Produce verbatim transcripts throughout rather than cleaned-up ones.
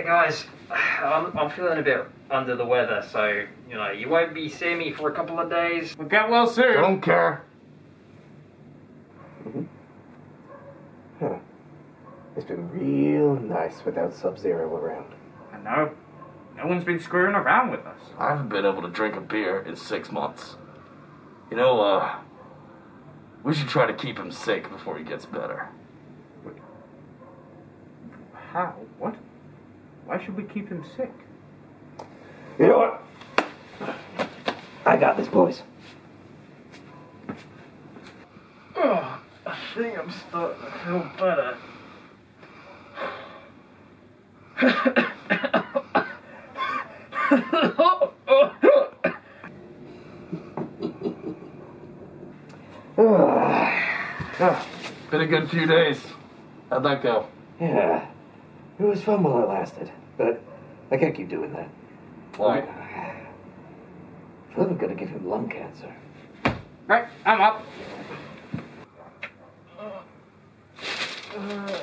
Hey guys, I'm, I'm feeling a bit under the weather, so, you know, you won't be seeing me for a couple of days. We'll get well soon. I don't care. Mm-hmm. Huh. It's been real nice without Sub Zero around. I know. No one's been screwing around with us. I haven't been able to drink a beer in six months. You know, uh, we should try to keep him sick before he gets better. Wait. How? What? Why should we keep him sick? You know what? I got this, boys. Oh, I think I'm starting to feel better. oh, been a good few days. How'd that go? Yeah. It was fun while it lasted, but I can't keep doing that. Why? I feel I'm gonna give him lung cancer. Right, I'm up. Uh, uh,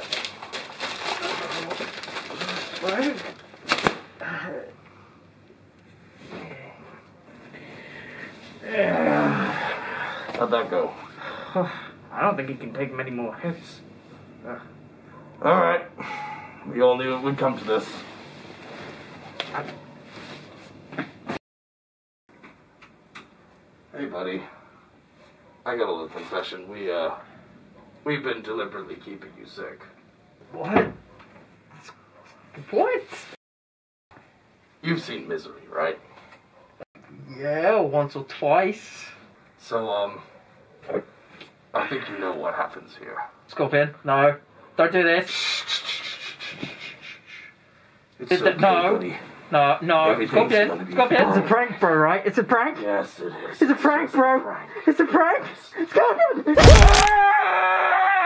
right. Yeah. How'd that go? I don't think he can take many more hits. Uh, All right. We all knew it would come to this. Hey, buddy. I got a little confession. We, uh, we've been deliberately keeping you sick. What? What? You've seen Misery, right? Yeah, once or twice. So, um, I think you know what happens here. Scorpion, no. Don't do this. It's okay, no, buddy. no, no, Scorpion, Scorpion, it's a prank, bro, right? It's a prank? Yes, it is. It's a prank, it's bro. A prank. It's a prank? Scorpion!